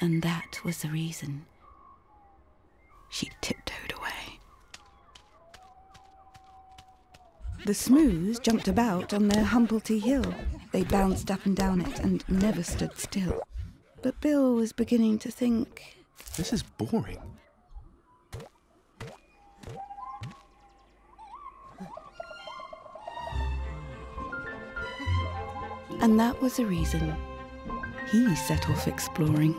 And that was the reason she tiptoed away. The Smoos jumped about on their Humplety Hill. They bounced up and down it and never stood still. But Bill was beginning to think, this is boring. And that was the reason he set off exploring.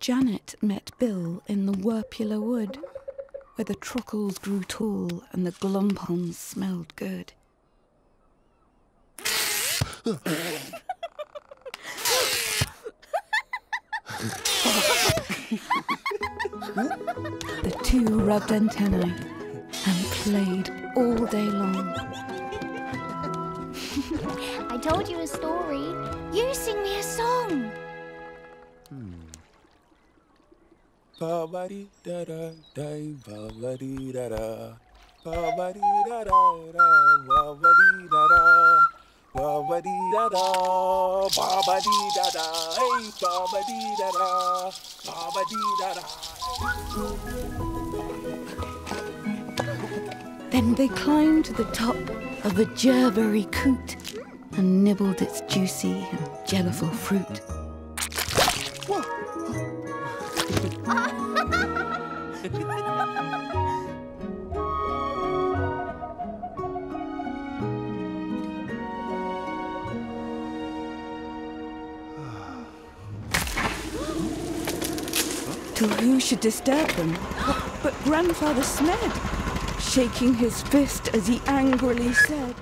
Janet met Bill in the Werpula Wood, where the trockles grew tall and the glompons smelled good. The two rubbed antennae and played all day long. I told you a story. You sing me a song. Then they climbed to the top of a gerbery coot and nibbled its juicy and jellyful fruit. Till who should disturb them but Grandfather Smed, shaking his fist as he angrily said,